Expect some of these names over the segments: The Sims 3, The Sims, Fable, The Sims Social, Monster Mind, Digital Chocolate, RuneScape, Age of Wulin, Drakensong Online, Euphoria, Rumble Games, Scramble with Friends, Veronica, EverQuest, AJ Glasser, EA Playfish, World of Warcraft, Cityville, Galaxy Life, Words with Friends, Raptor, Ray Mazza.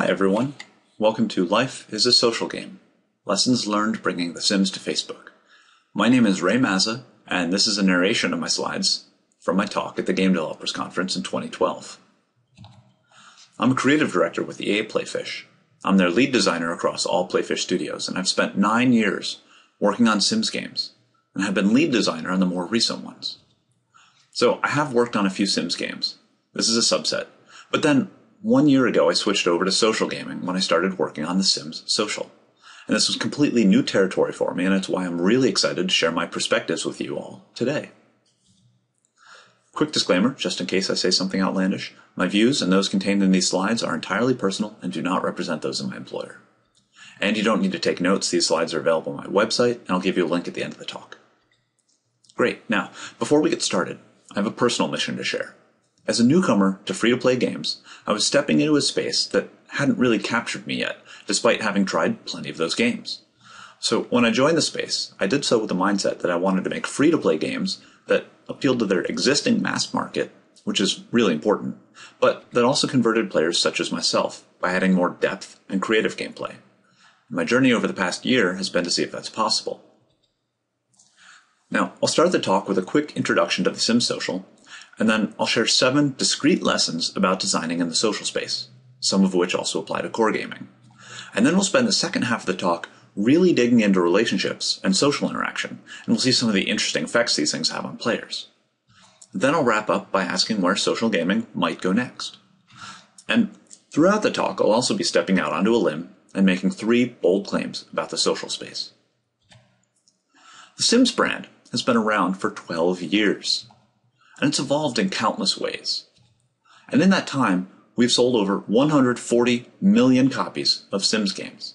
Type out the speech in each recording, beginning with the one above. Hi everyone, welcome to Life is a Social Game, Lessons Learned Bringing The Sims to Facebook. My name is Ray Mazza, and this is a narration of my slides from my talk at the Game Developers Conference in 2012. I'm a creative director with EA Playfish. I'm their lead designer across all Playfish studios, and I've spent 9 years working on Sims games, and have been lead designer on the more recent ones. So I have worked on a few Sims games. This is a subset, but then 1 year ago, I switched over to social gaming when I started working on The Sims Social. And this was completely new territory for me, and it's why I'm really excited to share my perspectives with you all today. Quick disclaimer, just in case I say something outlandish, my views and those contained in these slides are entirely personal and do not represent those of my employer. And you don't need to take notes, these slides are available on my website, and I'll give you a link at the end of the talk. Great, now, before we get started, I have a personal mission to share. As a newcomer to free-to-play games, I was stepping into a space that hadn't really captured me yet, despite having tried plenty of those games. So when I joined the space, I did so with the mindset that I wanted to make free-to-play games that appealed to their existing mass market, which is really important, but that also converted players such as myself by adding more depth and creative gameplay. My journey over the past year has been to see if that's possible. Now, I'll start the talk with a quick introduction to The Sims Social, and then I'll share 7 discrete lessons about designing in the social space, some of which also apply to core gaming. And then we'll spend the second half of the talk really digging into relationships and social interaction, and we'll see some of the interesting effects these things have on players. Then I'll wrap up by asking where social gaming might go next. And throughout the talk, I'll also be stepping out onto a limb and making 3 bold claims about the social space. The Sims brand has been around for 12 years. And it's evolved in countless ways. And in that time, we've sold over 140 million copies of Sims games.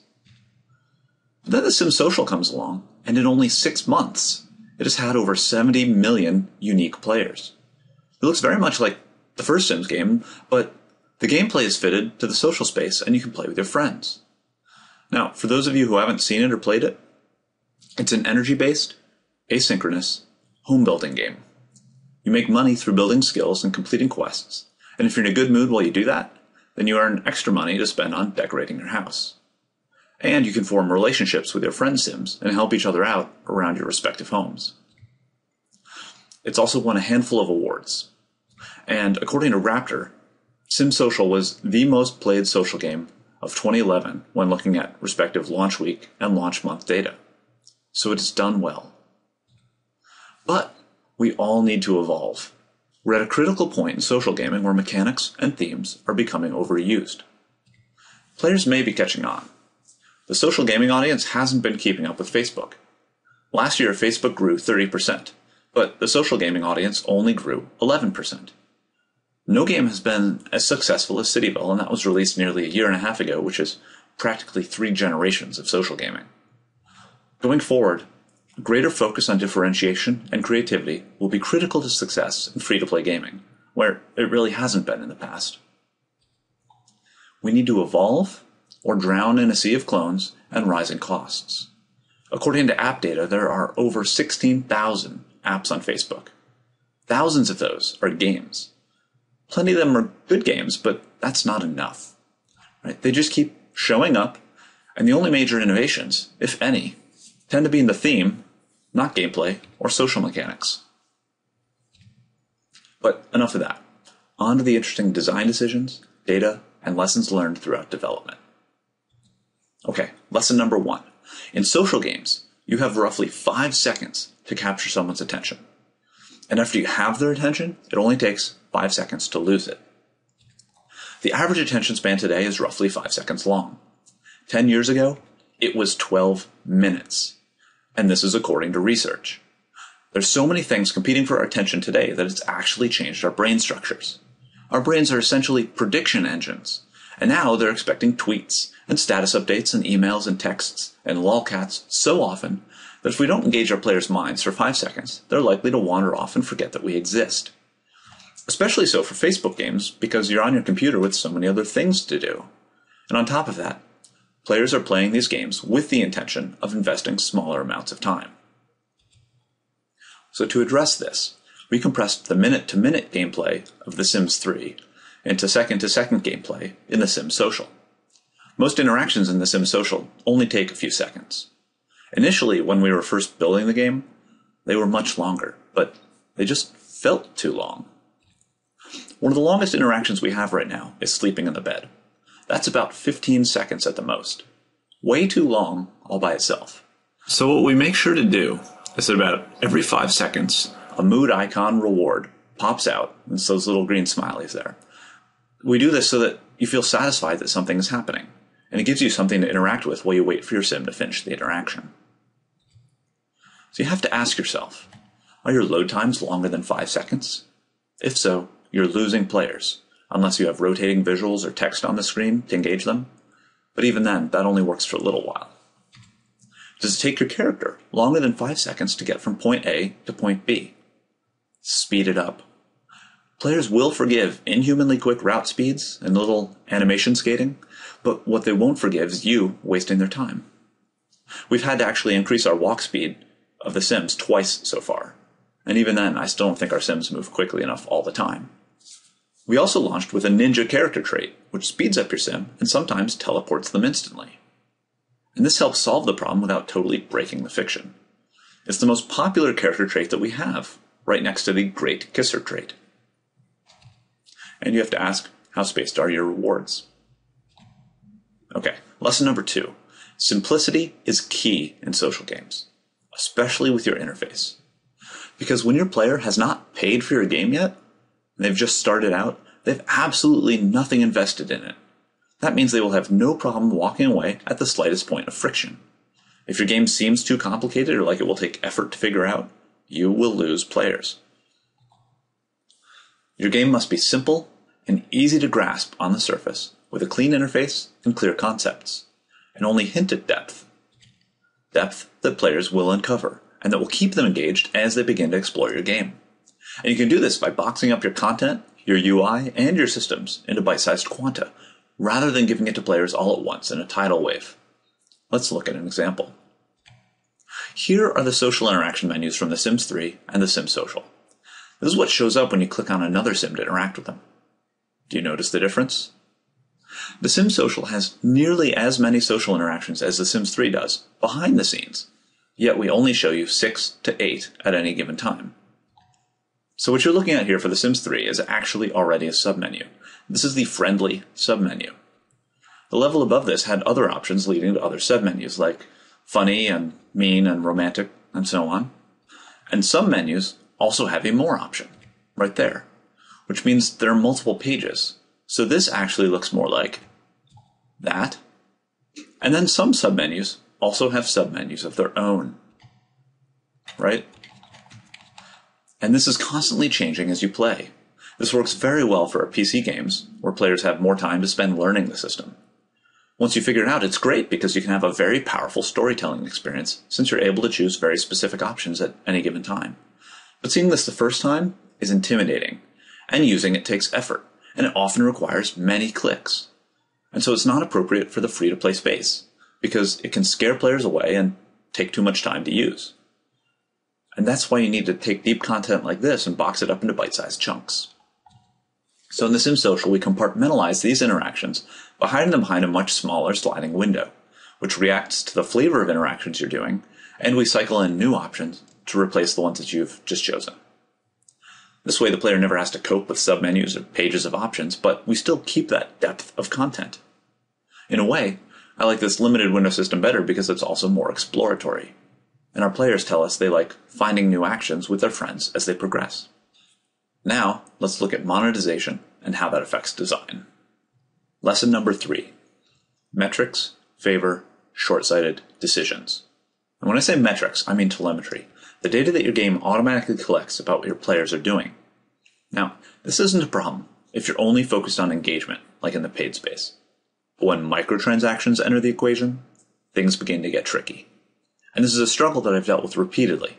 But then The Sims Social comes along, and in only 6 months, it has had over 70 million unique players. It looks very much like the first Sims game, but the gameplay is fitted to the social space, and you can play with your friends. Now, for those of you who haven't seen it or played it, it's an energy-based, asynchronous home-building game. You make money through building skills and completing quests, and if you're in a good mood while you do that, then you earn extra money to spend on decorating your house. And you can form relationships with your friend Sims and help each other out around your respective homes. It's also won a handful of awards, and according to Raptor, Sims Social was the most played social game of 2011 when looking at respective launch week and launch month data. So it has done well. But we all need to evolve. We're at a critical point in social gaming where mechanics and themes are becoming overused. Players may be catching on. The social gaming audience hasn't been keeping up with Facebook. Last year, Facebook grew 30%, but the social gaming audience only grew 11%. No game has been as successful as Cityville, and that was released nearly a year and a half ago, which is practically 3 generations of social gaming. Going forward, a greater focus on differentiation and creativity will be critical to success in free-to-play gaming, where it really hasn't been in the past. We need to evolve or drown in a sea of clones and rising costs. According to app data, there are over 16,000 apps on Facebook. Thousands of those are games. Plenty of them are good games, but that's not enough. Right? They just keep showing up, and the only major innovations, if any, tend to be in the theme, not gameplay, or social mechanics. But enough of that. On to the interesting design decisions, data, and lessons learned throughout development. Okay, lesson number 1. In social games, you have roughly 5 seconds to capture someone's attention. And after you have their attention, it only takes 5 seconds to lose it. The average attention span today is roughly 5 seconds long. 10 years ago, it was 12 minutes. And this is according to research. There's so many things competing for our attention today that it's actually changed our brain structures. Our brains are essentially prediction engines, and now they're expecting tweets and status updates and emails and texts and lolcats so often that if we don't engage our players' minds for 5 seconds, they're likely to wander off and forget that we exist. Especially so for Facebook games, because you're on your computer with so many other things to do. And on top of that, players are playing these games with the intention of investing smaller amounts of time. So to address this, we compressed the minute-to-minute gameplay of The Sims 3 into second-to-second gameplay in The Sims Social. Most interactions in The Sims Social only take a few seconds. Initially, when we were first building the game, they were much longer, but they just felt too long. One of the longest interactions we have right now is sleeping in the bed. That's about 15 seconds at the most. Way too long all by itself. So what we make sure to do is that about every 5 seconds, a mood icon reward pops out. It's those little green smileys there. We do this so that you feel satisfied that something is happening, and it gives you something to interact with while you wait for your sim to finish the interaction. So you have to ask yourself, are your load times longer than 5 seconds? If so, you're losing players, unless you have rotating visuals or text on the screen to engage them. But even then, that only works for a little while. Does it take your character longer than 5 seconds to get from point A to point B? Speed it up. Players will forgive inhumanly quick route speeds and little animation skating, but what they won't forgive is you wasting their time. We've had to actually increase our walk speed of the Sims twice so far, and even then, I still don't think our Sims move quickly enough all the time. We also launched with a ninja character trait, which speeds up your sim and sometimes teleports them instantly. And this helps solve the problem without totally breaking the fiction. It's the most popular character trait that we have, right next to the Great Kisser trait. And you have to ask, how spaced are your rewards? Okay, lesson number 2. Simplicity is key in social games, especially with your interface. Because when your player has not paid for your game yet, and they've just started out, they've absolutely nothing invested in it. That means they will have no problem walking away at the slightest point of friction. If your game seems too complicated or like it will take effort to figure out, you will lose players. Your game must be simple and easy to grasp on the surface, with a clean interface and clear concepts, and only hint at depth. Depth that players will uncover, and that will keep them engaged as they begin to explore your game. And you can do this by boxing up your content, your UI, and your systems into bite-sized quanta, rather than giving it to players all at once in a tidal wave. Let's look at an example. Here are the social interaction menus from The Sims 3 and The Sims Social. This is what shows up when you click on another sim to interact with them. Do you notice the difference? The Sims Social has nearly as many social interactions as The Sims 3 does behind the scenes, yet we only show you 6 to 8 at any given time. So what you're looking at here for The Sims 3 is actually already a submenu. This is the friendly submenu. The level above this had other options leading to other submenus like funny and mean and romantic and so on. And some menus also have a more option right there, which means there are multiple pages. So this actually looks more like that. And then some submenus also have submenus of their own, right? And this is constantly changing as you play. This works very well for PC games, where players have more time to spend learning the system. Once you figure it out, it's great because you can have a very powerful storytelling experience, since you're able to choose very specific options at any given time. But seeing this the first time is intimidating, and using it takes effort, and it often requires many clicks. And so it's not appropriate for the free-to-play space, because it can scare players away and take too much time to use. And that's why you need to take deep content like this and box it up into bite-sized chunks. So in The Sims Social, we compartmentalize these interactions by hiding them behind a much smaller sliding window, which reacts to the flavor of interactions you're doing, and we cycle in new options to replace the ones that you've just chosen. This way, the player never has to cope with submenus or pages of options, but we still keep that depth of content. In a way, I like this limited window system better because it's also more exploratory. And our players tell us they like finding new actions with their friends as they progress. Now, let's look at monetization and how that affects design. Lesson number 3. Metrics favor short-sighted decisions. And when I say metrics, I mean telemetry, the data that your game automatically collects about what your players are doing. Now, this isn't a problem if you're only focused on engagement, like in the paid space. But when microtransactions enter the equation, things begin to get tricky. And this is a struggle that I've dealt with repeatedly.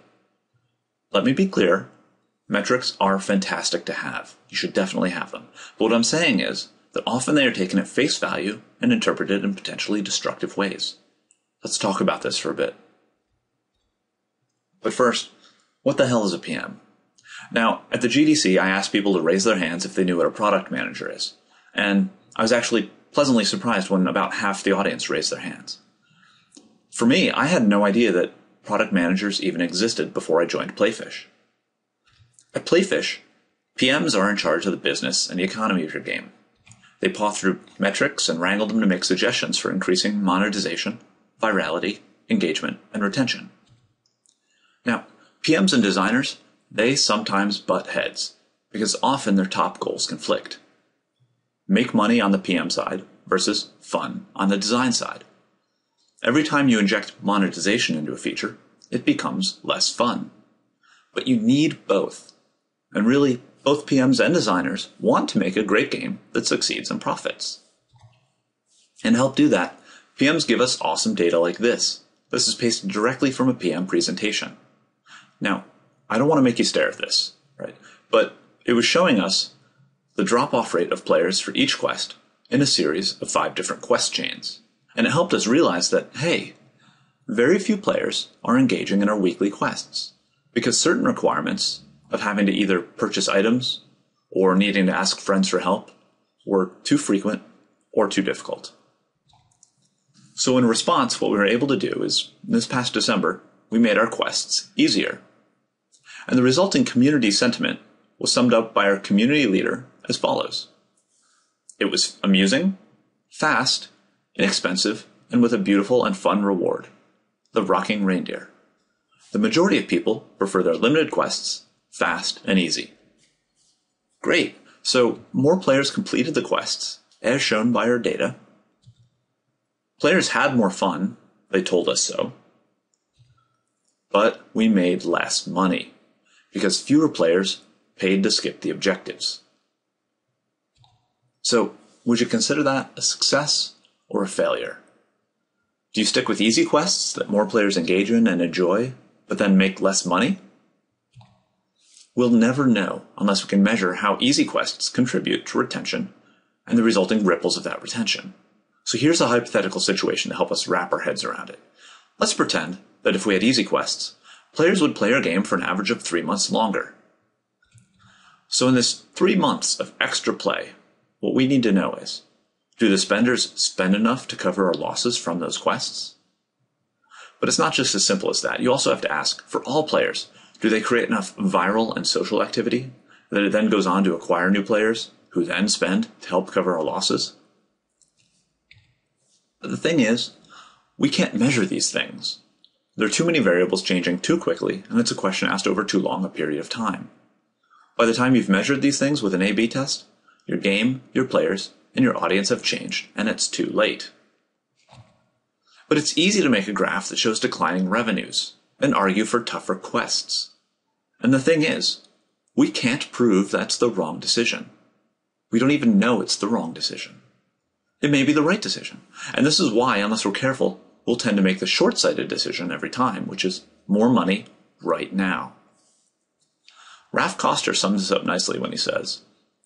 Let me be clear, metrics are fantastic to have. You should definitely have them. But what I'm saying is that often they are taken at face value and interpreted in potentially destructive ways. Let's talk about this for a bit. But first, what the hell is a PM? Now, at the GDC, I asked people to raise their hands if they knew what a product manager is. And I was actually pleasantly surprised when about half the audience raised their hands. For me, I had no idea that product managers even existed before I joined Playfish. At Playfish, PMs are in charge of the business and the economy of your game. They paw through metrics and wrangle them to make suggestions for increasing monetization, virality, engagement, and retention. Now, PMs and designers, they sometimes butt heads, because often their top goals conflict. Make money on the PM side versus fun on the design side. Every time you inject monetization into a feature, it becomes less fun. But you need both. And really, both PMs and designers want to make a great game that succeeds and profits. And to help do that, PMs give us awesome data like this. This is pasted directly from a PM presentation. Now, I don't want to make you stare at this, right? But it was showing us the drop-off rate of players for each quest in a series of 5 different quest chains. And it helped us realize that, hey, very few players are engaging in our weekly quests, because certain requirements of having to either purchase items or needing to ask friends for help were too frequent or too difficult. So in response, what we were able to do is, this past December, we made our quests easier. And the resulting community sentiment was summed up by our community leader as follows. It was amusing, fast, inexpensive, and with a beautiful and fun reward, the Rocking Reindeer. The majority of people prefer their limited quests, fast and easy. Great, so more players completed the quests, as shown by our data. Players had more fun, they told us so. But we made less money, because fewer players paid to skip the objectives. So, would you consider that a success or a failure? Do you stick with easy quests that more players engage in and enjoy, but then make less money? We'll never know unless we can measure how easy quests contribute to retention and the resulting ripples of that retention. So here's a hypothetical situation to help us wrap our heads around it. Let's pretend that if we had easy quests, players would play our game for an average of 3 months longer. So in this 3 months of extra play, what we need to know is, do the spenders spend enough to cover our losses from those quests? But it's not just as simple as that. You also have to ask, for all players, do they create enough viral and social activity that it then goes on to acquire new players who then spend to help cover our losses? But the thing is, we can't measure these things. There are too many variables changing too quickly, and it's a question asked over too long a period of time. By the time you've measured these things with an A/B test, your game, your players, and your audience have changed, and it's too late. But it's easy to make a graph that shows declining revenues and argue for tougher quests. And the thing is, we can't prove that's the wrong decision. We don't even know it's the wrong decision. It may be the right decision. And this is why, unless we're careful, we'll tend to make the short-sighted decision every time, which is more money right now. Raph Koster sums this up nicely when he says,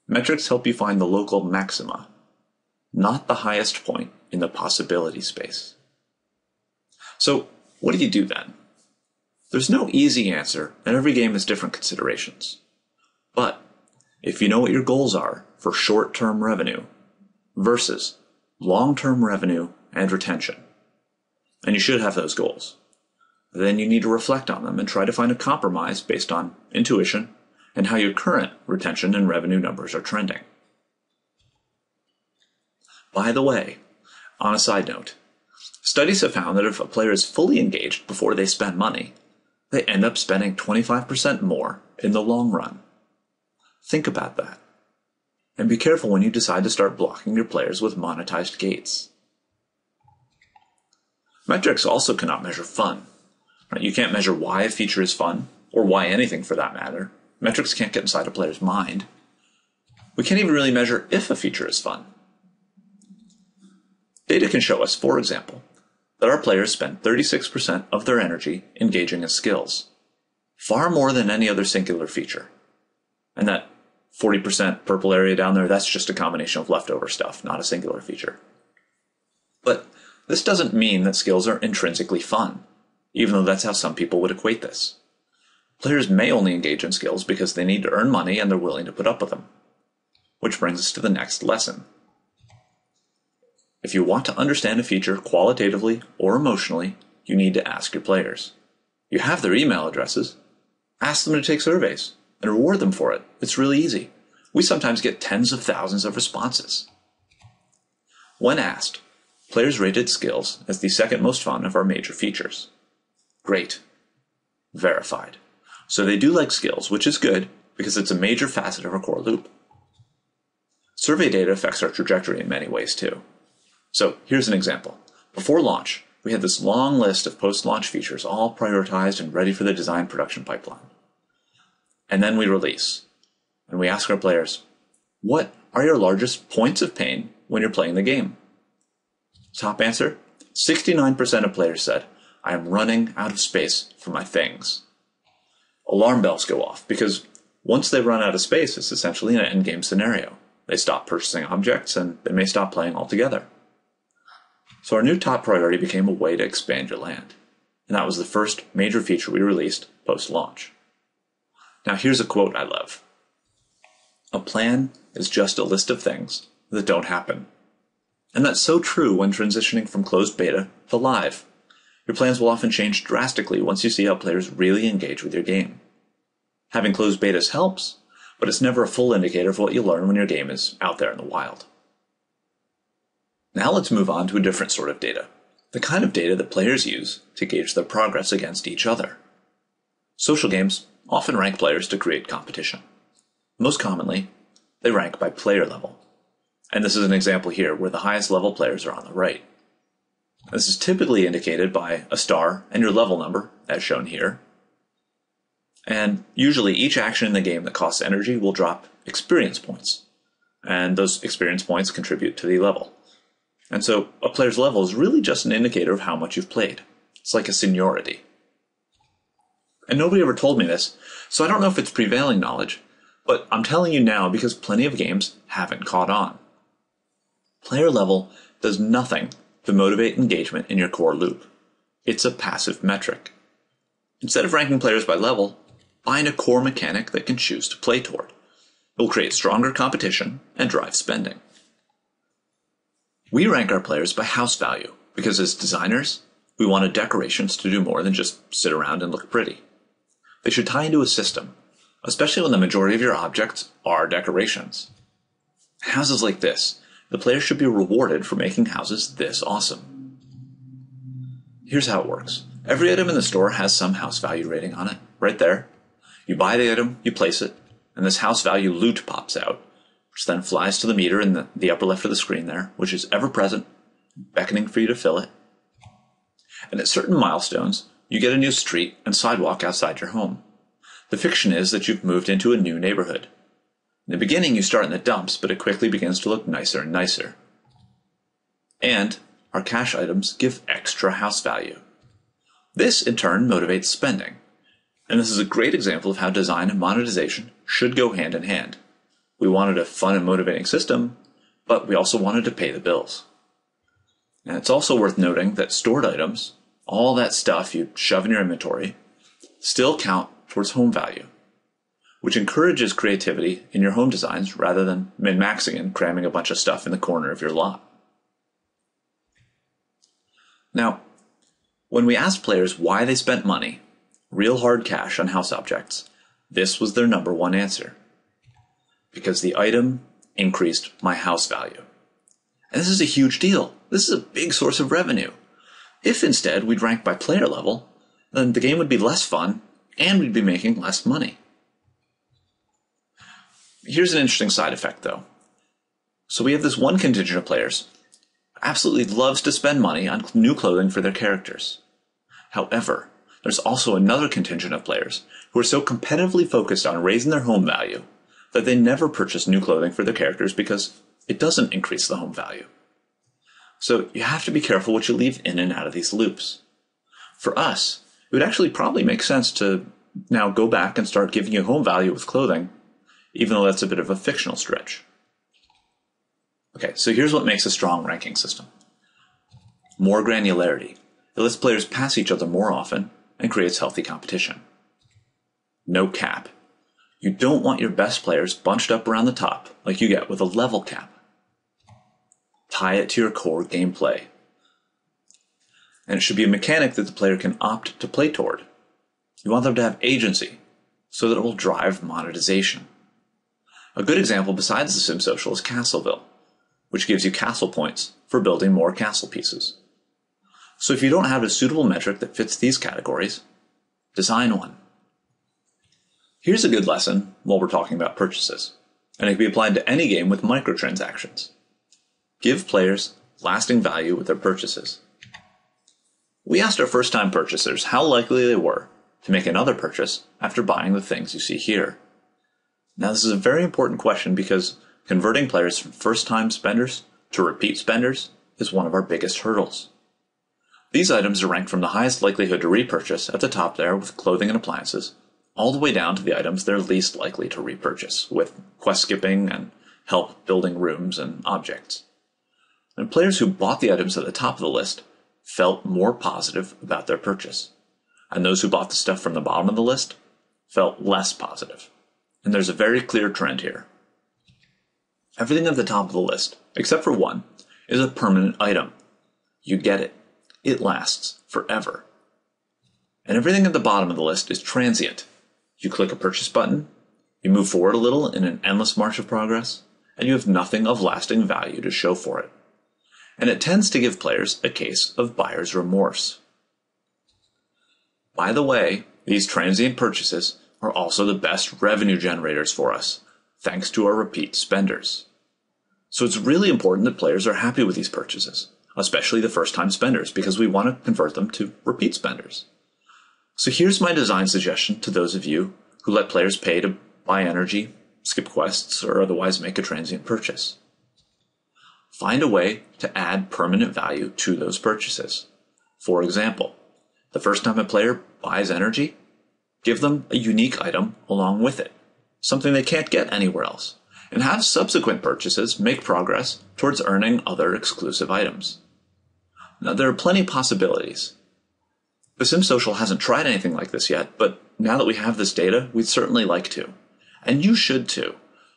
metrics help you find the local maxima, not the highest point in the possibility space. So what do you do then? There's no easy answer, and every game has different considerations. But if you know what your goals are for short-term revenue versus long-term revenue and retention, and you should have those goals, then you need to reflect on them and try to find a compromise based on intuition and how your current retention and revenue numbers are trending. By the way, on a side note, studies have found that if a player is fully engaged before they spend money, they end up spending 25% more in the long run. Think about that. And be careful when you decide to start blocking your players with monetized gates. Metrics also cannot measure fun. Right? You can't measure why a feature is fun, or why anything for that matter. Metrics can't get inside a player's mind. We can't even really measure if a feature is fun. Data can show us, for example, that our players spend 36% of their energy engaging in skills, far more than any other singular feature. And that 40% purple area down there, that's just a combination of leftover stuff, not a singular feature. But this doesn't mean that skills are intrinsically fun, even though that's how some people would equate this. Players may only engage in skills because they need to earn money and they're willing to put up with them. Which brings us to the next lesson. If you want to understand a feature qualitatively or emotionally, you need to ask your players. You have their email addresses. Ask them to take surveys and reward them for it. It's really easy. We sometimes get tens of thousands of responses. When asked, players rated skills as the second most fun of our major features. Great. Verified. So they do like skills, which is good because it's a major facet of our core loop. Survey data affects our trajectory in many ways too. So here's an example. Before launch, we had this long list of post-launch features all prioritized and ready for the design production pipeline. And then we release. And we ask our players, what are your largest points of pain when you're playing the game? Top answer, 69% of players said, I am running out of space for my things. Alarm bells go off because once they run out of space, it's essentially an end game scenario. They stop purchasing objects and they may stop playing altogether. So our new top priority became a way to expand your land. And that was the first major feature we released post-launch. Now here's a quote I love. A plan is just a list of things that don't happen. And that's so true when transitioning from closed beta to live. Your plans will often change drastically once you see how players really engage with your game. Having closed betas helps, but it's never a full indicator of what you learn when your game is out there in the wild. Now let's move on to a different sort of data, the kind of data that players use to gauge their progress against each other. Social games often rank players to create competition. Most commonly, they rank by player level. And this is an example here where the highest level players are on the right. This is typically indicated by a star and your level number, as shown here. And usually each action in the game that costs energy will drop experience points. And those experience points contribute to the level. And so a player's level is really just an indicator of how much you've played. It's like a seniority. And nobody ever told me this, so I don't know if it's prevailing knowledge, but I'm telling you now because plenty of games haven't caught on. Player level does nothing to motivate engagement in your core loop. It's a passive metric. Instead of ranking players by level, find a core mechanic that can choose to play toward. It will create stronger competition and drive spending. We rank our players by house value because as designers, we wanted decorations to do more than just sit around and look pretty. They should tie into a system, especially when the majority of your objects are decorations. Houses like this, the player should be rewarded for making houses this awesome. Here's how it works. Every item in the store has some house value rating on it, right there. You buy the item, you place it, and this house value loot pops out, which then flies to the meter in the upper left of the screen there, which is ever present, beckoning for you to fill it. And at certain milestones, you get a new street and sidewalk outside your home. The fiction is that you've moved into a new neighborhood. In the beginning, you start in the dumps, but it quickly begins to look nicer and nicer. And our cash items give extra house value. This, in turn, motivates spending. And this is a great example of how design and monetization should go hand in hand. We wanted a fun and motivating system, but we also wanted to pay the bills. And it's also worth noting that stored items, all that stuff you shove in your inventory, still count towards home value, which encourages creativity in your home designs rather than min-maxing and cramming a bunch of stuff in the corner of your lot. Now, when we asked players why they spent money, real hard cash on house objects, this was their number one answer. Because the item increased my house value. And this is a huge deal. This is a big source of revenue. If instead we'd rank by player level, then the game would be less fun and we'd be making less money. Here's an interesting side effect though. So we have this one contingent of players who absolutely loves to spend money on new clothing for their characters. However, there's also another contingent of players who are so competitively focused on raising their home value that they never purchase new clothing for their characters because it doesn't increase the home value. So you have to be careful what you leave in and out of these loops. For us, it would actually probably make sense to now go back and start giving you home value with clothing, even though that's a bit of a fictional stretch. Okay, so here's what makes a strong ranking system. More granularity. It lets players pass each other more often and creates healthy competition. No cap. You don't want your best players bunched up around the top like you get with a level cap. tie it to your core gameplay. And it should be a mechanic that the player can opt to play toward. You want them to have agency, so that it will drive monetization. A good example besides The Sims Social is Castleville, which gives you castle points for building more castle pieces. So if you don't have a suitable metric that fits these categories, design one. Here's a good lesson while we're talking about purchases, and it can be applied to any game with microtransactions. Give players lasting value with their purchases. We asked our first-time purchasers how likely they were to make another purchase after buying the things you see here. Now, this is a very important question because converting players from first-time spenders to repeat spenders is one of our biggest hurdles. These items are ranked from the highest likelihood to repurchase at the top there with clothing and appliances, all the way down to the items they're least likely to repurchase, with quest skipping and help building rooms and objects. And players who bought the items at the top of the list felt more positive about their purchase, and those who bought the stuff from the bottom of the list felt less positive. And there's a very clear trend here. Everything at the top of the list, except for one, is a permanent item. You get it. It lasts forever. And everything at the bottom of the list is transient. You click a purchase button, you move forward a little in an endless march of progress, and you have nothing of lasting value to show for it. And it tends to give players a case of buyer's remorse. By the way, these transient purchases are also the best revenue generators for us, thanks to our repeat spenders. So it's really important that players are happy with these purchases, especially the first-time spenders, because we want to convert them to repeat spenders. So here's my design suggestion to those of you who let players pay to buy energy, skip quests, or otherwise make a transient purchase. Find a way to add permanent value to those purchases. For example, the first time a player buys energy, give them a unique item along with it, something they can't get anywhere else, and have subsequent purchases make progress towards earning other exclusive items. Now, there are plenty of possibilities. The Sims Social hasn't tried anything like this yet, but now that we have this data, we'd certainly like to. And you should too,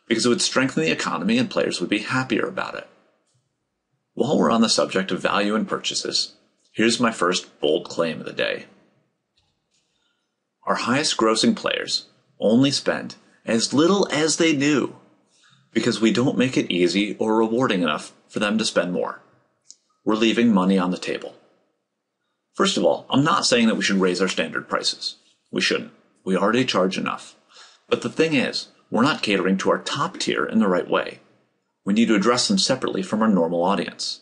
because it would strengthen the economy and players would be happier about it. While we're on the subject of value and purchases, here's my first bold claim of the day. Our highest grossing players only spend as little as they do because we don't make it easy or rewarding enough for them to spend more. We're leaving money on the table. First of all, I'm not saying that we should raise our standard prices. We shouldn't. We already charge enough. But the thing is, we're not catering to our top tier in the right way. We need to address them separately from our normal audience.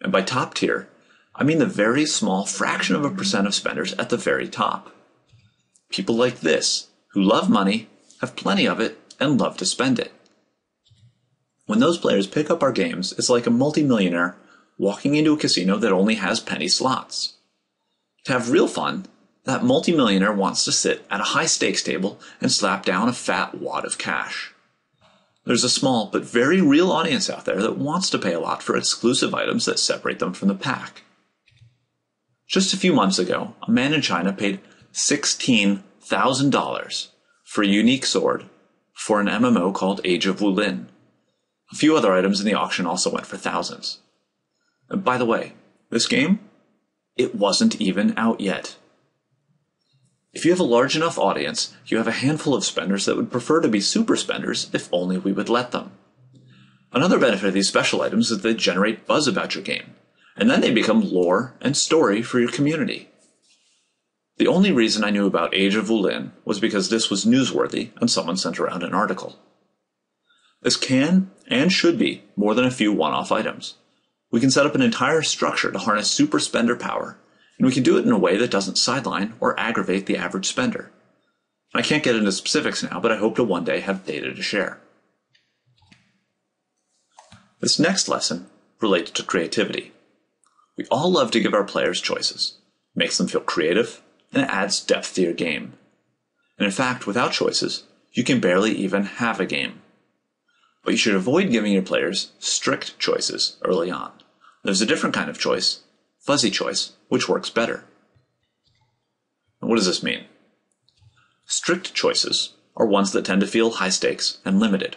And by top tier, I mean the very small fraction of a percent of spenders at the very top. People like this, who love money, have plenty of it, and love to spend it. When those players pick up our games, it's like a multimillionaire walking into a casino that only has penny slots. To have real fun, that multimillionaire wants to sit at a high-stakes table and slap down a fat wad of cash. There's a small but very real audience out there that wants to pay a lot for exclusive items that separate them from the pack. Just a few months ago, a man in China paid $16,000 for a unique sword for an MMO called Age of Wulin. A few other items in the auction also went for thousands. And by the way, this game, it wasn't even out yet. If you have a large enough audience, you have a handful of spenders that would prefer to be super spenders if only we would let them. Another benefit of these special items is that they generate buzz about your game, and then they become lore and story for your community. The only reason I knew about Age of Wulin was because this was newsworthy and someone sent around an article. This can and should be more than a few one-off items. We can set up an entire structure to harness super spender power, and we can do it in a way that doesn't sideline or aggravate the average spender. I can't get into specifics now, but I hope to one day have data to share. This next lesson relates to creativity. We all love to give our players choices. It makes them feel creative, and it adds depth to your game. And in fact, without choices, you can barely even have a game. But you should avoid giving your players strict choices early on. There's a different kind of choice, fuzzy choice, which works better. And what does this mean? Strict choices are ones that tend to feel high stakes and limited.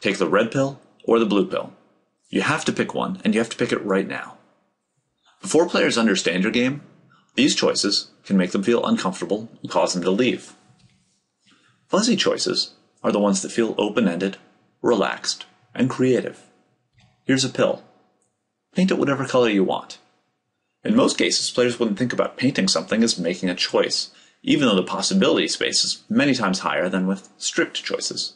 Take the red pill or the blue pill. You have to pick one, and you have to pick it right now. Before players understand your game, these choices can make them feel uncomfortable and cause them to leave. Fuzzy choices are the ones that feel open-ended, relaxed, and creative. Here's a pill. Paint it whatever color you want. In most cases, players wouldn't think about painting something as making a choice, even though the possibility space is many times higher than with strict choices.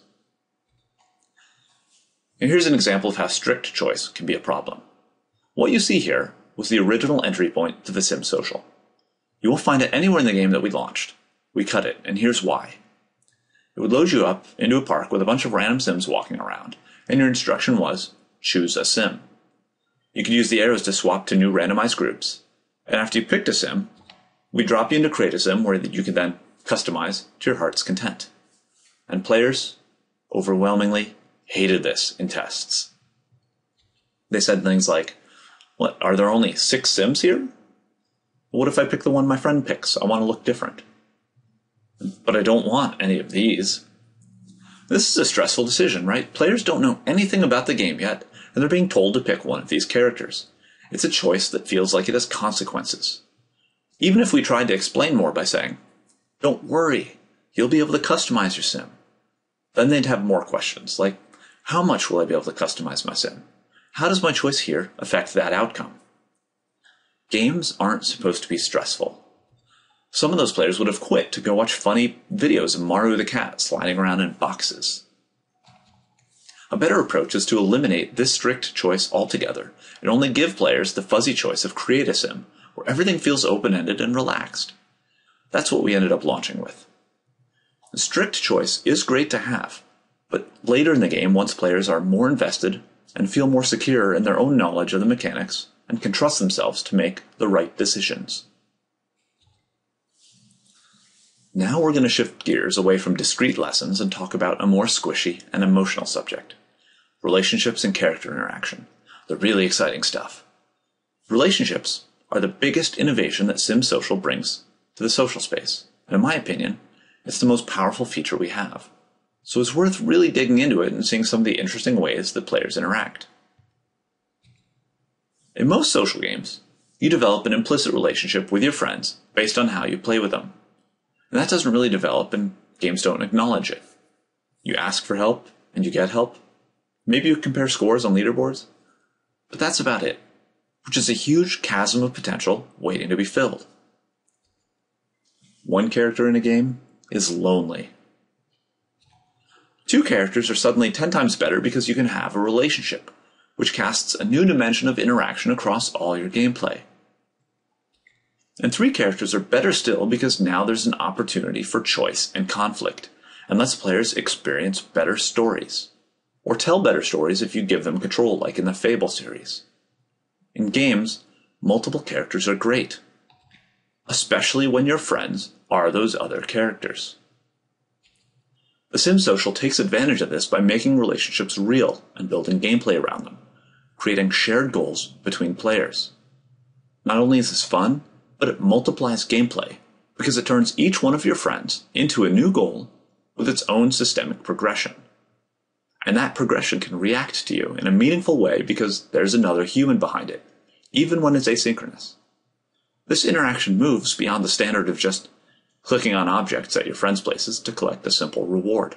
And here's an example of how strict choice can be a problem. What you see here was the original entry point to The Sims Social. You won't find it anywhere in the game that we launched. We cut it, and here's why. It would load you up into a park with a bunch of random Sims walking around, and your instruction was, choose a Sim. You could use the arrows to swap to new randomized groups, and after you picked a Sim, we drop you into Create a Sim, where you can then customize to your heart's content. And players overwhelmingly hated this in tests. They said things like, what, are there only 6 Sims here? What if I pick the one my friend picks? I want to look different. But I don't want any of these. This is a stressful decision, right? Players don't know anything about the game yet, and they're being told to pick one of these characters. It's a choice that feels like it has consequences. Even if we tried to explain more by saying, don't worry, you'll be able to customize your sim, then they'd have more questions, like, how much will I be able to customize my sim? How does my choice here affect that outcome? Games aren't supposed to be stressful. Some of those players would have quit to go watch funny videos of Maru the cat sliding around in boxes. A better approach is to eliminate this strict choice altogether and only give players the fuzzy choice of Create a Sim, where everything feels open-ended and relaxed. That's what we ended up launching with. The strict choice is great to have, but later in the game, once players are more invested and feel more secure in their own knowledge of the mechanics and can trust themselves to make the right decisions. Now we're going to shift gears away from discrete lessons and talk about a more squishy and emotional subject. Relationships and character interaction. The really exciting stuff. Relationships are the biggest innovation that Sims Social brings to the social space, and in my opinion, it's the most powerful feature we have. So it's worth really digging into it and seeing some of the interesting ways that players interact. In most social games, you develop an implicit relationship with your friends based on how you play with them. And that doesn't really develop, and games don't acknowledge it. You ask for help, and you get help. Maybe you compare scores on leaderboards. But that's about it, which is a huge chasm of potential waiting to be filled. One character in a game is lonely. Two characters are suddenly 10 times better because you can have a relationship, which casts a new dimension of interaction across all your gameplay. And 3 characters are better still because now there's an opportunity for choice and conflict, and lets players experience better stories, or tell better stories if you give them control, like in the Fable series. In games, multiple characters are great, especially when your friends are those other characters. The Sims Social takes advantage of this by making relationships real and building gameplay around them, creating shared goals between players. Not only is this fun, but it multiplies gameplay because it turns each one of your friends into a new goal with its own systemic progression. And that progression can react to you in a meaningful way because there's another human behind it, even when it's asynchronous. This interaction moves beyond the standard of just clicking on objects at your friends' places to collect a simple reward.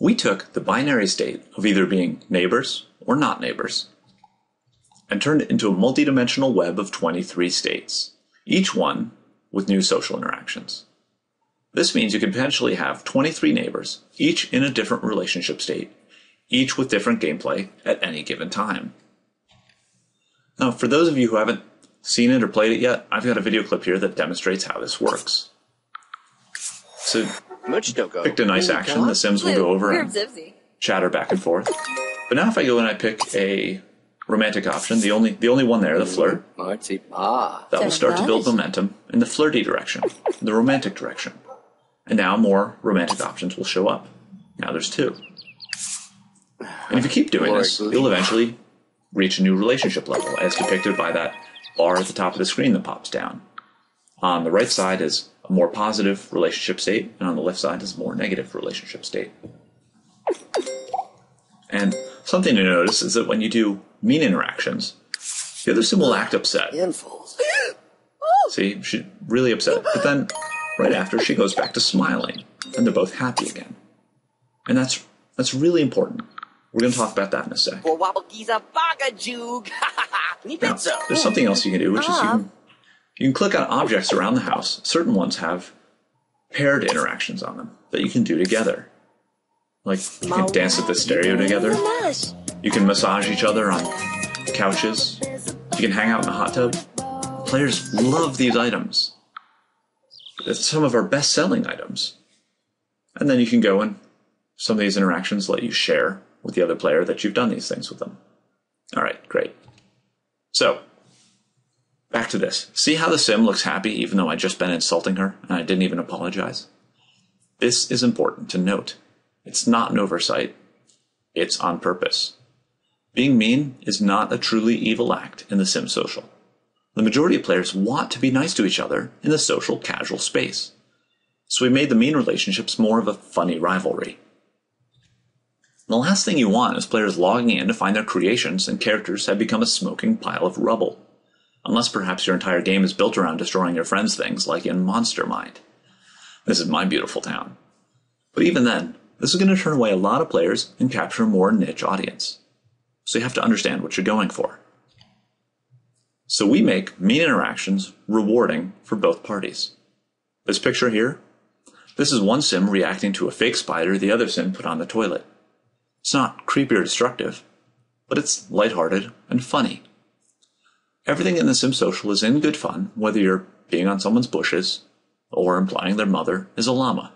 We took the binary state of either being neighbors or not neighbors and turned it into a multidimensional web of 23 states, each one with new social interactions. This means you could potentially have 23 neighbors, each in a different relationship state, each with different gameplay at any given time. Now, for those of you who haven't seen it or played it yet, I've got a video clip here that demonstrates how this works. So, picked a nice action, the Sims will go over and chatter back and forth. But now if I go and I pick a romantic option, the only one there, the flirt, that will start to build momentum in the flirty direction, in the romantic direction. And now more romantic options will show up. Now there's 2. And if you keep doing this, you'll eventually reach a new relationship level, as depicted by that bar at the top of the screen that pops down. On the right side is a more positive relationship state, and on the left side is a more negative relationship state. And Something to notice is that when you do mean interactions, the other sim will act upset. See, she's really upset, but then right after she goes back to smiling, and they're both happy again. And that's really important. We're going to talk about that in a sec. Now, there's something else you can do, which is you can click on objects around the house. Certain ones have paired interactions on them that you can do together. Like, you can dance at the stereo together. You can massage each other on couches. You can hang out in a hot tub. Players love these items. That's some of our best-selling items. And then you can go and some of these interactions let you share with the other player that you've done these things with them. All right, great. So, back to this. See how the sim looks happy even though I'd just been insulting her and I didn't even apologize? This is important to note. It's not an oversight. It's on purpose. Being mean is not a truly evil act in The Sims Social. The majority of players want to be nice to each other in the social, casual space. So we made the mean relationships more of a funny rivalry. The last thing you want is players logging in to find their creations and characters have become a smoking pile of rubble. Unless perhaps your entire game is built around destroying your friends' things, like in Monster Mind. This is my beautiful town. But even then, this is going to turn away a lot of players and capture a more niche audience. So you have to understand what you're going for. So we make mean interactions rewarding for both parties. This picture here, this is one sim reacting to a fake spider the other sim put on the toilet. It's not creepy or destructive, but it's lighthearted and funny. Everything in The Sims Social is in good fun, whether you're being on someone's bushes or implying their mother is a llama.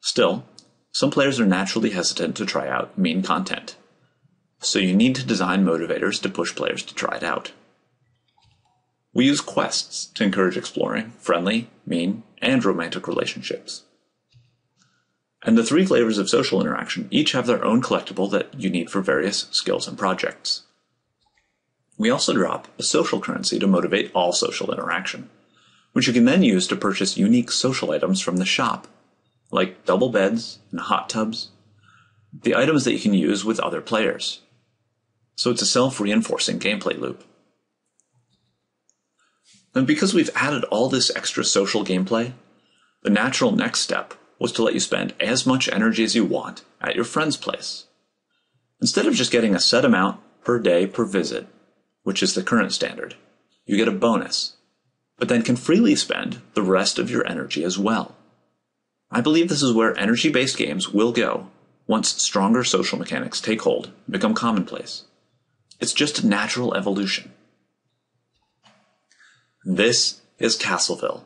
Still, some players are naturally hesitant to try out mean content, so you need to design motivators to push players to try it out. We use quests to encourage exploring friendly, mean, and romantic relationships. And the three flavors of social interaction each have their own collectible that you need for various skills and projects. We also drop a social currency to motivate all social interaction, which you can then use to purchase unique social items from the shop, like double beds and hot tubs, the items that you can use with other players. So it's a self-reinforcing gameplay loop. And because we've added all this extra social gameplay, the natural next step was to let you spend as much energy as you want at your friend's place. Instead of just getting a set amount per day per visit, which is the current standard, you get a bonus, but then can freely spend the rest of your energy as well. I believe this is where energy-based games will go once stronger social mechanics take hold and become commonplace. It's just a natural evolution. This is Castleville.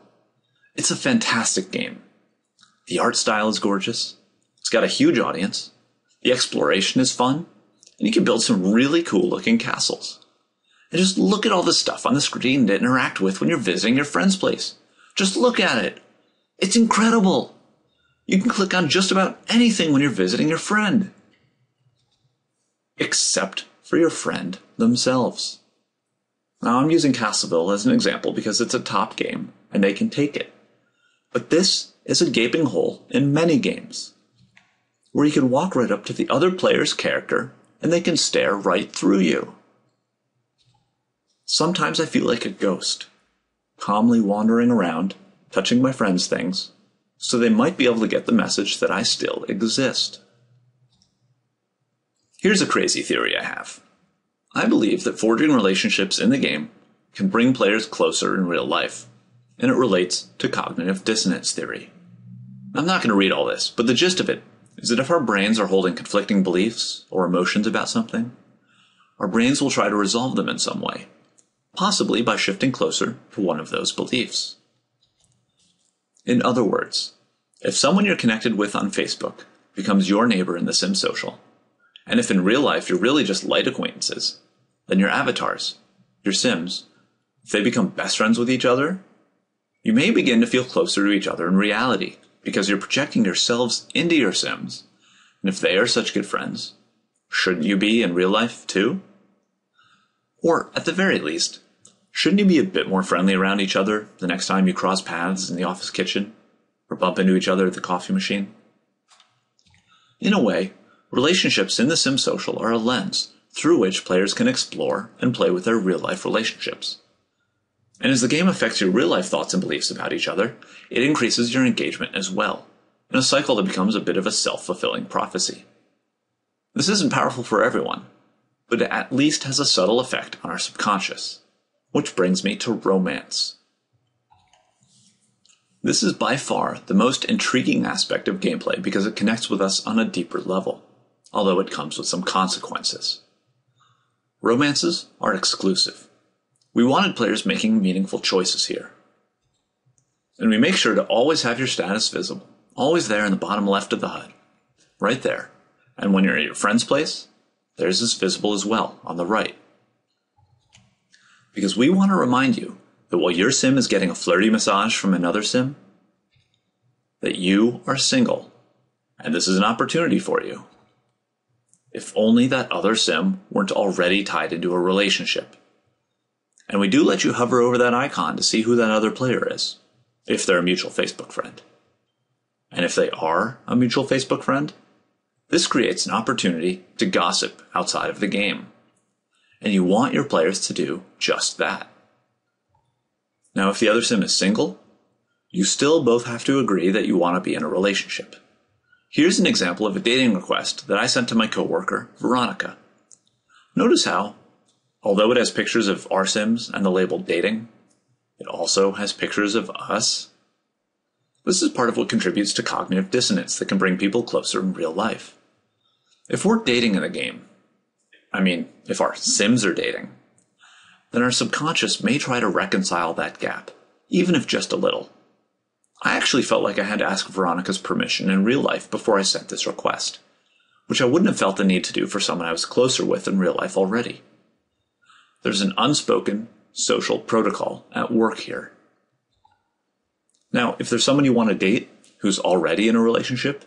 It's a fantastic game. The art style is gorgeous, it's got a huge audience, the exploration is fun, and you can build some really cool-looking castles. And just look at all the stuff on the screen to interact with when you're visiting your friend's place. Just look at it. It's incredible. You can click on just about anything when you're visiting your friend. Except for your friend themselves. Now, I'm using Castleville as an example because it's a top game, and they can take it. But this is a gaping hole in many games, where you can walk right up to the other player's character and they can stare right through you. Sometimes I feel like a ghost, calmly wandering around, touching my friends' things, so they might be able to get the message that I still exist. Here's a crazy theory I have. I believe that forging relationships in the game can bring players closer in real life, and it relates to cognitive dissonance theory. I'm not going to read all this, but the gist of it is that if our brains are holding conflicting beliefs or emotions about something, our brains will try to resolve them in some way, possibly by shifting closer to one of those beliefs. In other words, if someone you're connected with on Facebook becomes your neighbor in The Sims Social, and if in real life you're really just light acquaintances, then your avatars, your Sims, if they become best friends with each other, you may begin to feel closer to each other in reality, because you're projecting yourselves into your Sims, and if they are such good friends, shouldn't you be in real life too? Or, at the very least, shouldn't you be a bit more friendly around each other the next time you cross paths in the office kitchen, or bump into each other at the coffee machine? In a way, Relationships in The Sims Social are a lens through which players can explore and play with their real-life relationships. And as the game affects your real-life thoughts and beliefs about each other, it increases your engagement as well, in a cycle that becomes a bit of a self-fulfilling prophecy. This isn't powerful for everyone, but it at least has a subtle effect on our subconscious. Which brings me to romance. This is by far the most intriguing aspect of gameplay because it connects with us on a deeper level, although it comes with some consequences. Romances are exclusive. We wanted players making meaningful choices here. And we make sure to always have your status visible, always there in the bottom left of the HUD, right there. And when you're at your friend's place, theirs is visible as well, on the right. Because we want to remind you that while your sim is getting a flirty massage from another sim, that you are single, and this is an opportunity for you. If only that other sim weren't already tied into a relationship. And we do let you hover over that icon to see who that other player is, if they're a mutual Facebook friend. And if they are a mutual Facebook friend, this creates an opportunity to gossip outside of the game. And you want your players to do just that. Now, if the other sim is single, you still both have to agree that you want to be in a relationship. Here's an example of a dating request that I sent to my coworker, Veronica. Notice how, although it has pictures of our sims and the label dating, it also has pictures of us. This is part of what contributes to cognitive dissonance that can bring people closer in real life. If we're dating in a game, if our sims are dating, then our subconscious may try to reconcile that gap, even if just a little. I actually felt like I had to ask Veronica's permission in real life before I sent this request, which I wouldn't have felt the need to do for someone I was closer with in real life already. There's an unspoken social protocol at work here. Now, if there's someone you want to date who's already in a relationship,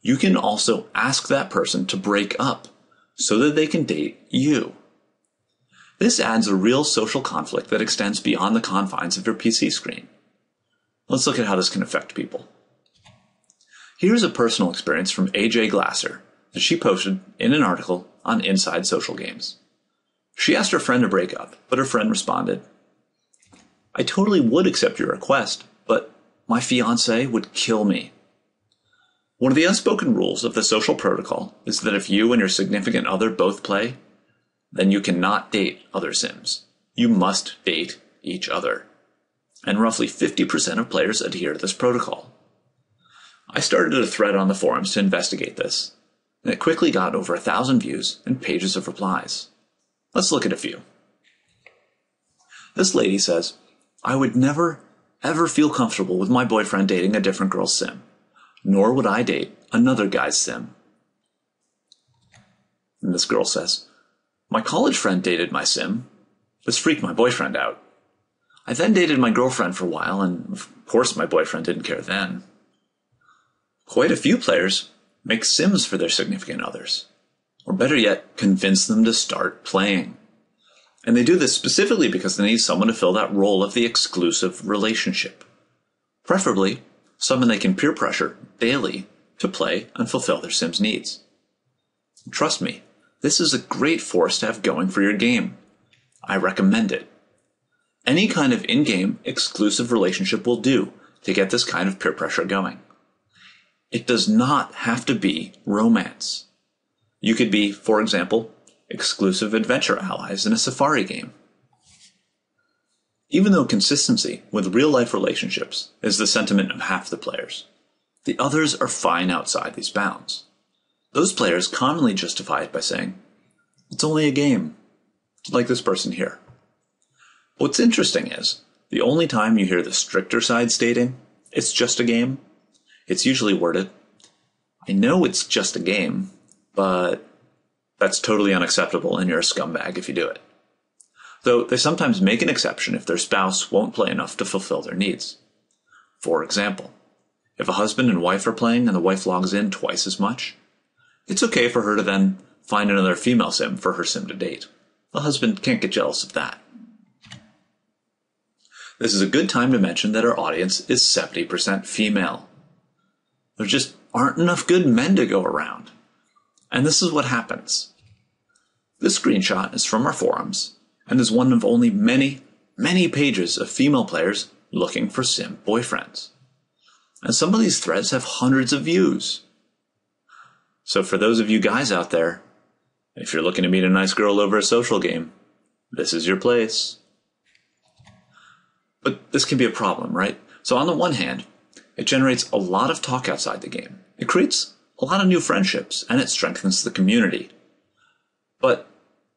you can also ask that person to break up so that they can date you. This adds a real social conflict that extends beyond the confines of your PC screen. Let's look at how this can affect people. Here's a personal experience from AJ Glasser that she posted in an article on Inside Social Games. She asked her friend to break up, but her friend responded, "I totally would accept your request, but my fiancé would kill me." One of the unspoken rules of the social protocol is that if you and your significant other both play, then you cannot date other sims. You must date each other. And roughly 50% of players adhere to this protocol. I started a thread on the forums to investigate this, and it quickly got over 1,000 views and pages of replies. Let's look at a few. This lady says, "I would never, ever feel comfortable with my boyfriend dating a different girl's sim. Nor would I date another guy's sim." And this girl says, "My college friend dated my sim. This freaked my boyfriend out. I then dated my girlfriend for a while, and of course my boyfriend didn't care then." Quite a few players make sims for their significant others, or better yet, convince them to start playing. And they do this specifically because they need someone to fill that role of the exclusive relationship, preferably someone they can peer pressure daily to play and fulfill their sim's needs. Trust me, this is a great force to have going for your game. I recommend it. Any kind of in-game exclusive relationship will do to get this kind of peer pressure going. It does not have to be romance. You could be, for example, exclusive adventure allies in a safari game. Even though consistency with real-life relationships is the sentiment of half the players, the others are fine outside these bounds. Those players commonly justify it by saying, "It's only a game," like this person here. What's interesting is, the only time you hear the stricter side stating, "It's just a game," it's usually worded, "I know it's just a game, but that's totally unacceptable and you're a scumbag if you do it." Though they sometimes make an exception if their spouse won't play enough to fulfill their needs. For example, if a husband and wife are playing and the wife logs in twice as much, it's okay for her to then find another female sim for her sim to date. The husband can't get jealous of that. This is a good time to mention that our audience is 70% female. There just aren't enough good men to go around. And this is what happens. This screenshot is from our forums, and is one of only many, many pages of female players looking for sim boyfriends. And some of these threads have hundreds of views. So for those of you guys out there, if you're looking to meet a nice girl over a social game, this is your place. But this can be a problem, right? So on the one hand, it generates a lot of talk outside the game. It creates a lot of new friendships, and it strengthens the community. But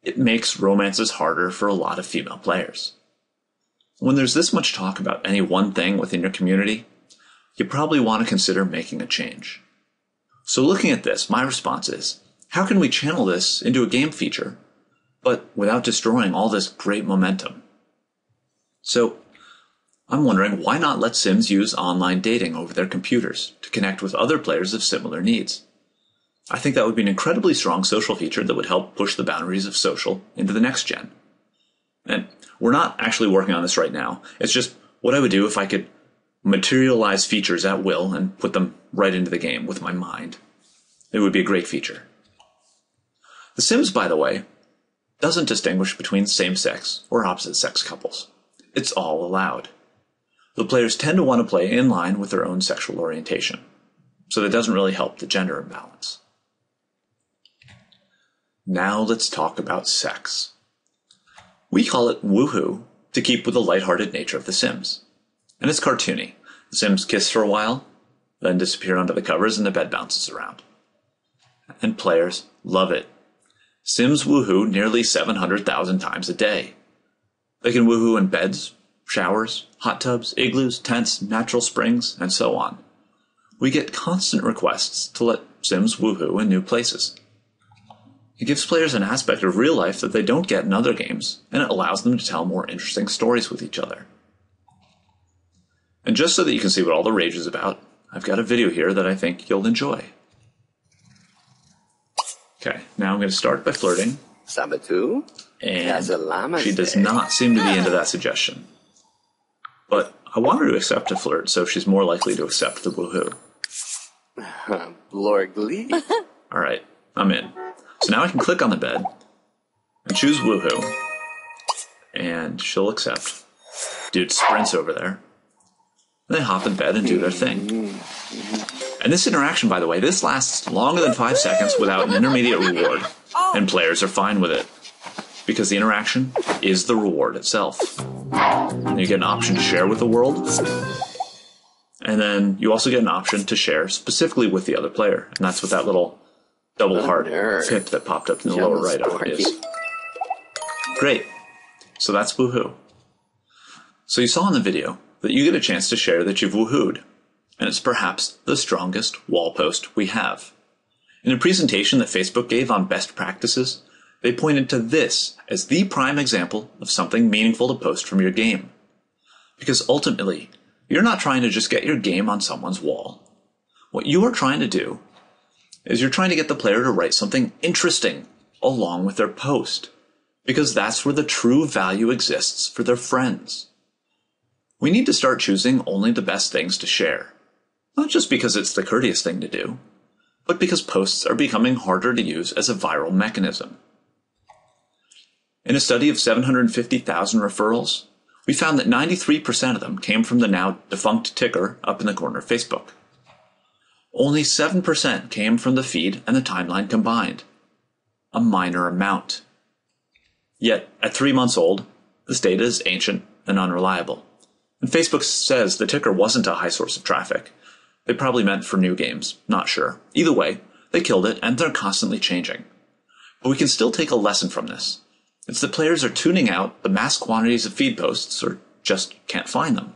it makes romances harder for a lot of female players. When there's this much talk about any one thing within your community, you probably want to consider making a change. So looking at this, my response is, how can we channel this into a game feature, but without destroying all this great momentum? So I'm wondering, why not let Sims use online dating over their computers to connect with other players of similar needs? I think that would be an incredibly strong social feature that would help push the boundaries of social into the next gen. And we're not actually working on this right now. It's just what I would do if I could materialize features at will and put them right into the game with my mind. It would be a great feature. The Sims, by the way, doesn't distinguish between same-sex or opposite-sex couples. It's all allowed. The players tend to want to play in line with their own sexual orientation, so that doesn't really help the gender imbalance. Now let's talk about sex. We call it woohoo to keep with the lighthearted nature of The Sims. And it's cartoony. The Sims kiss for a while, then disappear under the covers and the bed bounces around. And players love it. Sims woohoo nearly 700,000 times a day. They can woohoo in beds, showers, hot tubs, igloos, tents, natural springs, and so on. We get constant requests to let Sims woohoo in new places. It gives players an aspect of real life that they don't get in other games, and it allows them to tell more interesting stories with each other. And just so that you can see what all the rage is about, I've got a video here that I think you'll enjoy. Okay, now I'm going to start by flirting, and she does not seem to be into that suggestion. But I want her to accept a flirt, so she's more likely to accept the woohoo. Lord Glee. All right, I'm in. So now I can click on the bed and choose woohoo, and she'll accept. Dude sprints over there. They hop in bed and do their thing. And this interaction, by the way, this lasts longer than 5 seconds without an intermediate reward, and players are fine with it, because the interaction is the reward itself. And you get an option to share with the world, and then you also get an option to share specifically with the other player, and that's what that little double heart pip that popped up in the lower right of it is. Great. So that's woohoo. So you saw in the video that you get a chance to share that you've woohooed, and it's perhaps the strongest wall post we have. In a presentation that Facebook gave on best practices, they pointed to this as the prime example of something meaningful to post from your game. Because ultimately, you're not trying to just get your game on someone's wall. What you are trying to do is you're trying to get the player to write something interesting along with their post, because that's where the true value exists for their friends. We need to start choosing only the best things to share, not just because it's the courteous thing to do, but because posts are becoming harder to use as a viral mechanism. In a study of 750,000 referrals, we found that 93% of them came from the now defunct ticker up in the corner of Facebook. Only 7% came from the feed and the timeline combined, a minor amount. Yet, at 3 months old, this data is ancient and unreliable. And Facebook says the ticker wasn't a high source of traffic. They probably meant for new games, not sure. Either way, they killed it, and they're constantly changing. But we can still take a lesson from this. It's that players are tuning out the mass quantities of feed posts or just can't find them.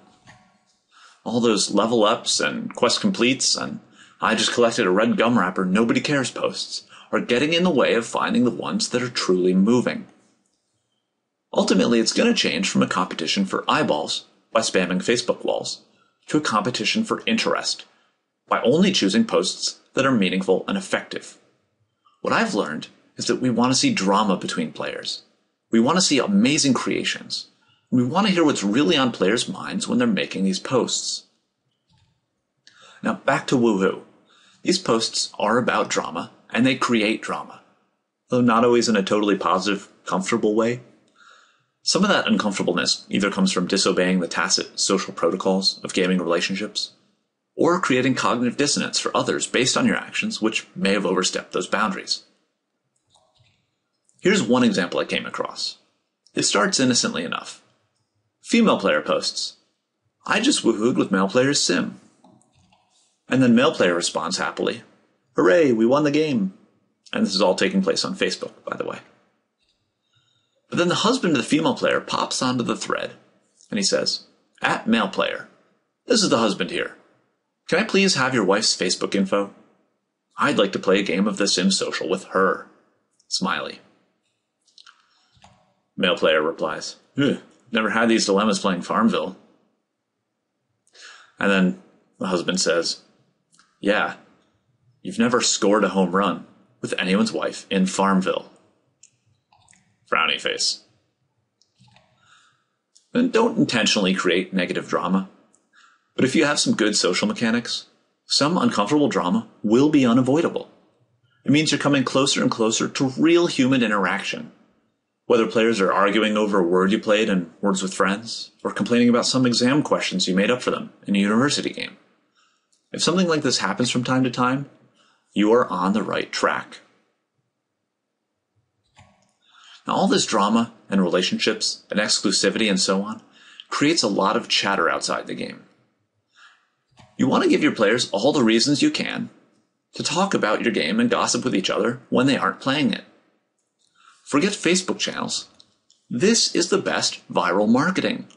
All those level ups and quest completes and I just collected a red gum wrapper, nobody cares posts are getting in the way of finding the ones that are truly moving. Ultimately, it's going to change from a competition for eyeballs by spamming Facebook walls to a competition for interest by only choosing posts that are meaningful and effective. What I've learned is that we want to see drama between players. We want to see amazing creations. We want to hear what's really on players' minds when they're making these posts. Now back to woohoo. These posts are about drama and they create drama, though not always in a totally positive, comfortable way. Some of that uncomfortableness either comes from disobeying the tacit social protocols of gaming relationships, or creating cognitive dissonance for others based on your actions, which may have overstepped those boundaries. Here's one example I came across. It starts innocently enough. Female player posts, "I just woohooed with male player's sim." And then male player responds happily, "Hooray, we won the game." And this is all taking place on Facebook, by the way. But then the husband of the female player pops onto the thread, and he says, "At male player, this is the husband here. Can I please have your wife's Facebook info? I'd like to play a game of The Sims Social with her. Smiley." Male player replies, "Never had these dilemmas playing FarmVille." And then the husband says, "Yeah, you've never scored a home run with anyone's wife in FarmVille." Frowny face. And don't intentionally create negative drama. But if you have some good social mechanics, some uncomfortable drama will be unavoidable. It means you're coming closer and closer to real human interaction. Whether players are arguing over a word you played in Words with Friends, or complaining about some exam questions you made up for them in a university game. If something like this happens from time to time, you are on the right track. Now, all this drama and relationships and exclusivity and so on creates a lot of chatter outside the game. You want to give your players all the reasons you can to talk about your game and gossip with each other when they aren't playing it. Forget Facebook channels. This is the best viral marketing.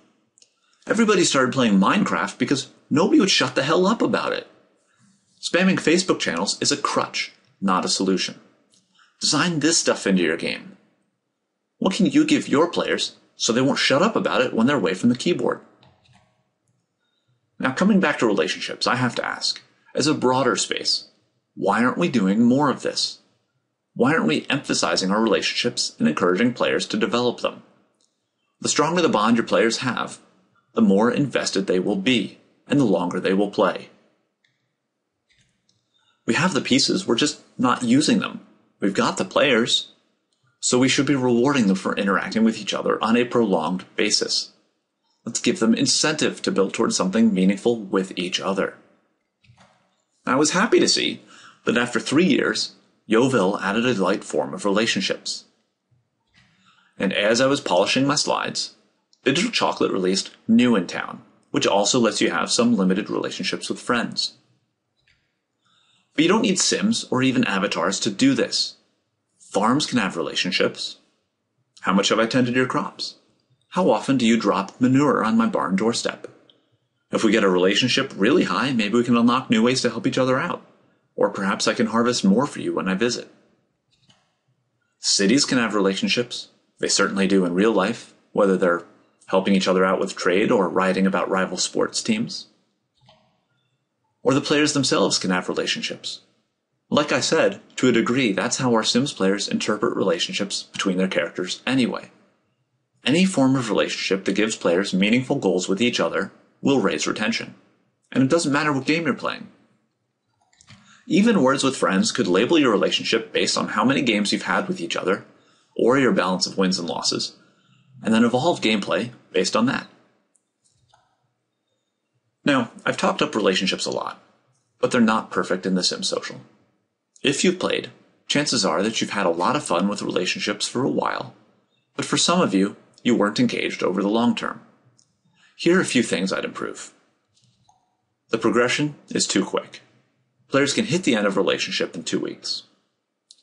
Everybody started playing Minecraft because nobody would shut the hell up about it. Spamming Facebook channels is a crutch, not a solution. Design this stuff into your game. What can you give your players so they won't shut up about it when they're away from the keyboard? Now, coming back to relationships, I have to ask, as a broader space, why aren't we doing more of this? Why aren't we emphasizing our relationships and encouraging players to develop them? The stronger the bond your players have, the more invested they will be, and the longer they will play. We have the pieces, we're just not using them. We've got the players. So we should be rewarding them for interacting with each other on a prolonged basis. Let's give them incentive to build towards something meaningful with each other. I was happy to see that after 3 years, YoVille added a light form of relationships. And as I was polishing my slides, Digital Chocolate released New in Town, which also lets you have some limited relationships with friends. But you don't need Sims or even avatars to do this. Farms can have relationships. How much have I tended your crops? How often do you drop manure on my barn doorstep? If we get a relationship really high, maybe we can unlock new ways to help each other out. Or perhaps I can harvest more for you when I visit. Cities can have relationships. They certainly do in real life, whether they're helping each other out with trade or writing about rival sports teams. Or the players themselves can have relationships. Like I said, to a degree, that's how our Sims players interpret relationships between their characters anyway. Any form of relationship that gives players meaningful goals with each other will raise retention. And it doesn't matter what game you're playing. Even Words with Friends could label your relationship based on how many games you've had with each other, or your balance of wins and losses, and then evolve gameplay based on that. Now, I've talked up relationships a lot, but they're not perfect in The Sims Social. If you've played, chances are that you've had a lot of fun with relationships for a while, but for some of you, you weren't engaged over the long term. Here are a few things I'd improve. The progression is too quick. Players can hit the end of a relationship in 2 weeks.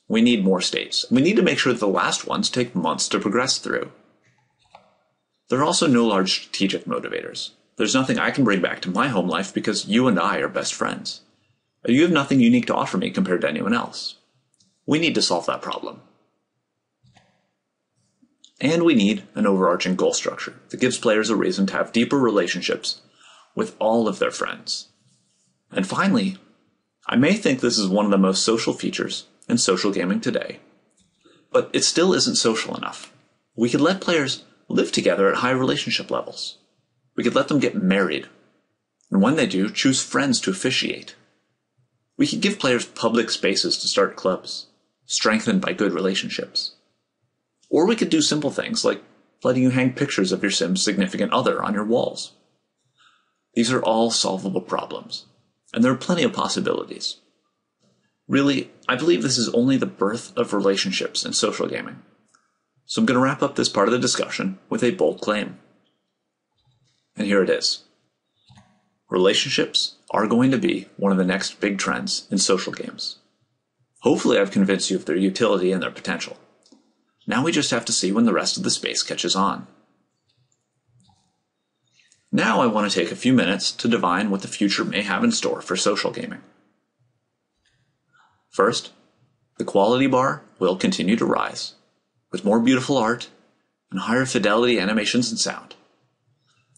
We need more states. We need to make sure that the last ones take months to progress through. There are also no large strategic motivators. There's nothing I can bring back to my home life because you and I are best friends. You have nothing unique to offer me compared to anyone else. We need to solve that problem. And we need an overarching goal structure that gives players a reason to have deeper relationships with all of their friends. And finally, I may think this is one of the most social features in social gaming today, but it still isn't social enough. We could let players live together at high relationship levels. We could let them get married, and when they do, choose friends to officiate. We could give players public spaces to start clubs, strengthened by good relationships. Or we could do simple things like letting you hang pictures of your Sim's significant other on your walls. These are all solvable problems, and there are plenty of possibilities. Really, I believe this is only the birth of relationships in social gaming. So I'm going to wrap up this part of the discussion with a bold claim. And here it is. Relationships are going to be one of the next big trends in social games. Hopefully I've convinced you of their utility and their potential. Now we just have to see when the rest of the space catches on. Now I want to take a few minutes to divine what the future may have in store for social gaming. First, the quality bar will continue to rise, with more beautiful art and higher fidelity animations and sound.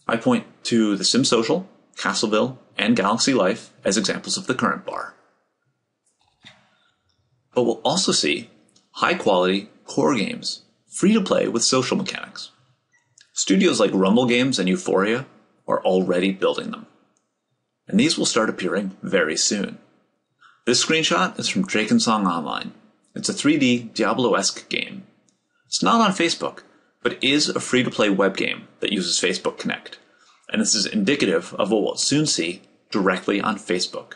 I point to The Sims Social, Castleville, and Galaxy Life as examples of the current bar. But we'll also see high-quality core games, free to play with social mechanics. Studios like Rumble Games and Euphoria are already building them, and these will start appearing very soon. This screenshot is from Drakensong Online. It's a 3D Diablo-esque game. It's not on Facebook, but is a free-to-play web game that uses Facebook Connect, and this is indicative of what we'll soon see directly on Facebook.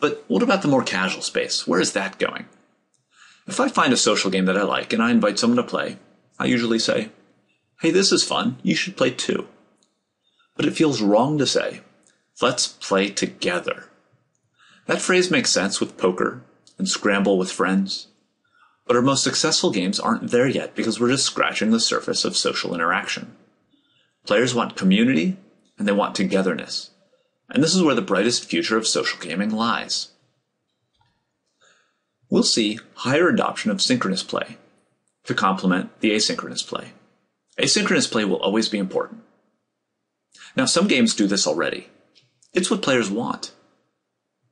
But what about the more casual space? Where is that going? If I find a social game that I like and I invite someone to play, I usually say, "Hey, this is fun, you should play too." But it feels wrong to say, "Let's play together." That phrase makes sense with poker and Scramble with Friends, but our most successful games aren't there yet because we're just scratching the surface of social interaction. Players want community, and they want togetherness. And this is where the brightest future of social gaming lies. We'll see higher adoption of synchronous play to complement the asynchronous play. Asynchronous play will always be important. Now, some games do this already. It's what players want.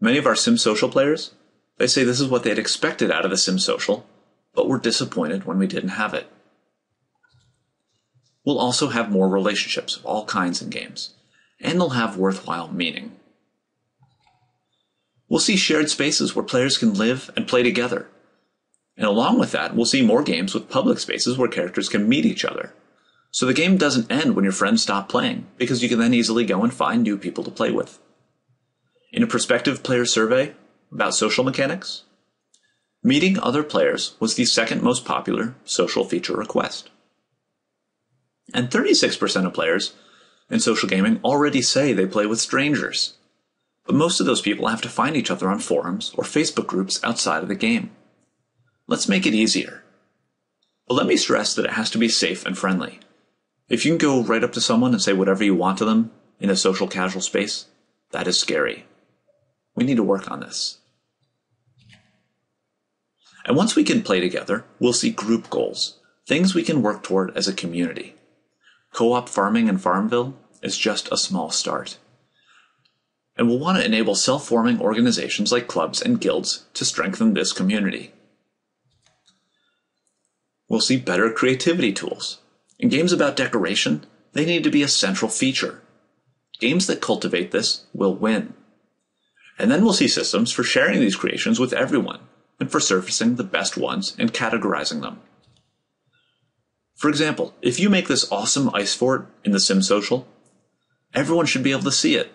Many of our Sims Social players, they say this is what they'd expected out of the Sims Social, but were disappointed when we didn't have it. We'll also have more relationships of all kinds in games, and they'll have worthwhile meaning. We'll see shared spaces where players can live and play together. And along with that, we'll see more games with public spaces where characters can meet each other. So the game doesn't end when your friends stop playing, because you can then easily go and find new people to play with. In a prospective player survey about social mechanics, meeting other players was the second most popular social feature request. And 36% of players in social gaming already say they play with strangers. But most of those people have to find each other on forums or Facebook groups outside of the game. Let's make it easier. But let me stress that it has to be safe and friendly. If you can go right up to someone and say whatever you want to them in a social casual space, that is scary. We need to work on this. And once we can play together, we'll see group goals, things we can work toward as a community. Co-op farming in FarmVille is just a small start. And we'll want to enable self-forming organizations like clubs and guilds to strengthen this community. We'll see better creativity tools. In games about decoration, they need to be a central feature. Games that cultivate this will win. And then we'll see systems for sharing these creations with everyone and for surfacing the best ones and categorizing them. For example, if you make this awesome ice fort in The Sims Social, everyone should be able to see it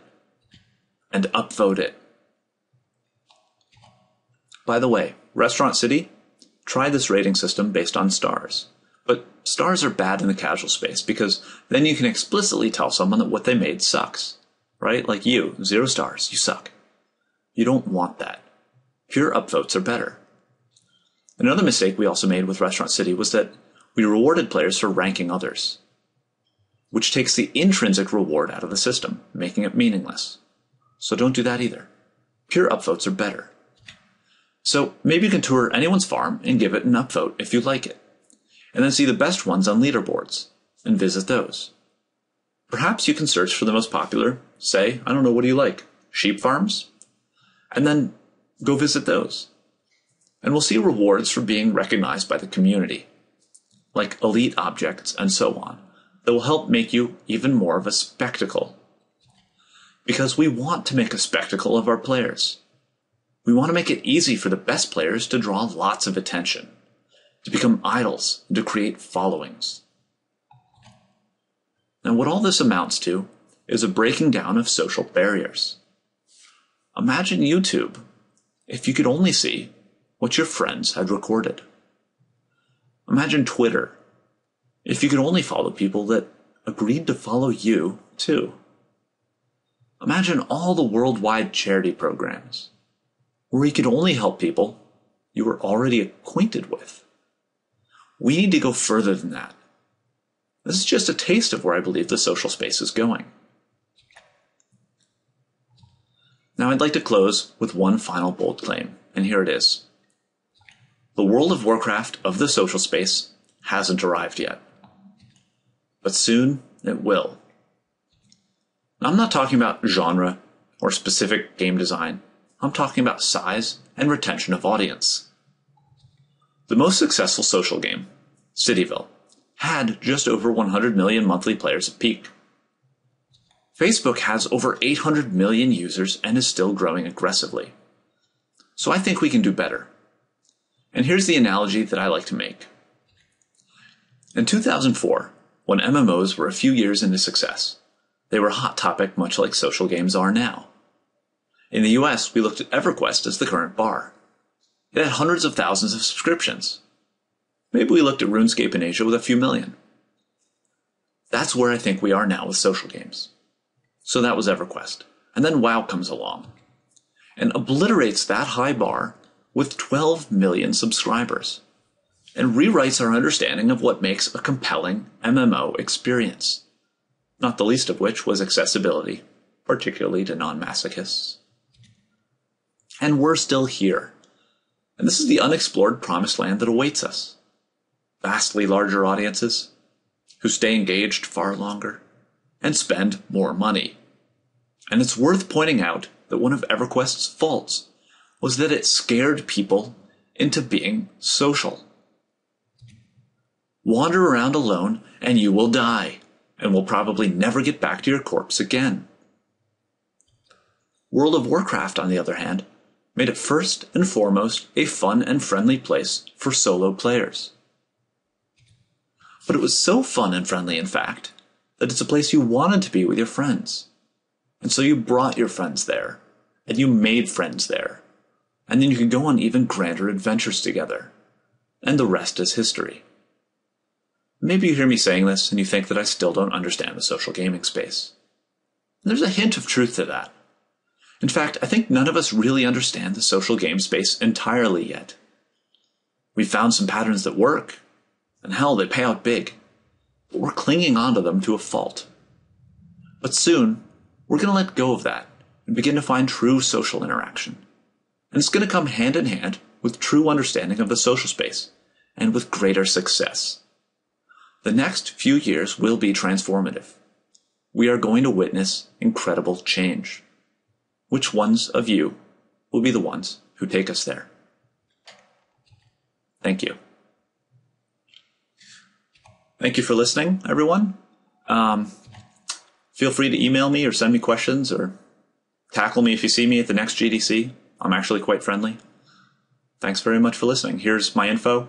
and upvote it. By the way, Restaurant City tried this rating system based on stars, but stars are bad in the casual space because then you can explicitly tell someone that what they made sucks, right? Like you, 0 stars, you suck. You don't want that. Pure upvotes are better. Another mistake we also made with Restaurant City was that we rewarded players for ranking others, which takes the intrinsic reward out of the system, making it meaningless. So don't do that either. Pure upvotes are better. So maybe you can tour anyone's farm and give it an upvote if you like it, and then see the best ones on leaderboards and visit those. Perhaps you can search for the most popular, say, I don't know, what do you like? Sheep farms? And then go visit those. And we'll see rewards for being recognized by the community, like elite objects and so on, that will help make you even more of a spectacle. because we want to make a spectacle of our players. We want to make it easy for the best players to draw lots of attention, to become idols, and to create followings. Now, what all this amounts to is a breaking down of social barriers. Imagine YouTube if you could only see what your friends had recorded. Imagine Twitter if you could only follow people that agreed to follow you too. Imagine all the worldwide charity programs where you could only help people you were already acquainted with. We need to go further than that. This is just a taste of where I believe the social space is going. Now I'd like to close with one final bold claim, and here it is. The World of Warcraft of the social space hasn't arrived yet, but soon it will. Now, I'm not talking about genre or specific game design. I'm talking about size and retention of audience. The most successful social game, Cityville, had just over 100 million monthly players at peak. Facebook has over 800 million users and is still growing aggressively. So I think we can do better. And here's the analogy that I like to make. In 2004, when MMOs were a few years into success, they were a hot topic much like social games are now. In the US, we looked at EverQuest as the current bar. It had hundreds of thousands of subscriptions. Maybe we looked at RuneScape in Asia with a few million. That's where I think we are now with social games. So that was EverQuest. And then WoW comes along and obliterates that high bar with 12 million subscribers and rewrites our understanding of what makes a compelling MMO experience, not the least of which was accessibility, particularly to non-masochists. And we're still here. And this is the unexplored promised land that awaits us. Vastly larger audiences who stay engaged far longer and spend more money. And it's worth pointing out that one of EverQuest's faults was that it scared people into being social. Wander around alone and you will die and will probably never get back to your corpse again. World of Warcraft, on the other hand, made it first and foremost a fun and friendly place for solo players. But it was so fun and friendly, in fact, that it's a place you wanted to be with your friends. And so you brought your friends there, and you made friends there, and then you could go on even grander adventures together. And the rest is history. Maybe you hear me saying this and you think that I still don't understand the social gaming space. And there's a hint of truth to that. In fact, I think none of us really understand the social game space entirely yet. We found some patterns that work, and hell, they pay out big, but we're clinging onto them to a fault. But soon, we're going to let go of that and begin to find true social interaction. And it's going to come hand in hand with true understanding of the social space and with greater success. The next few years will be transformative. We are going to witness incredible change. Which ones of you will be the ones who take us there? Thank you. Thank you for listening, everyone. Feel free to email me or send me questions or tackle me if you see me at the next GDC. I'm actually quite friendly. Thanks very much for listening. Here's my info.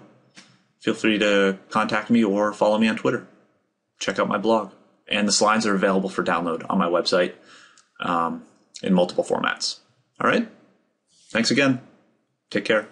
Feel free to contact me or follow me on Twitter. Check out my blog. And the slides are available for download on my website. In multiple formats. All right. Thanks again. Take care.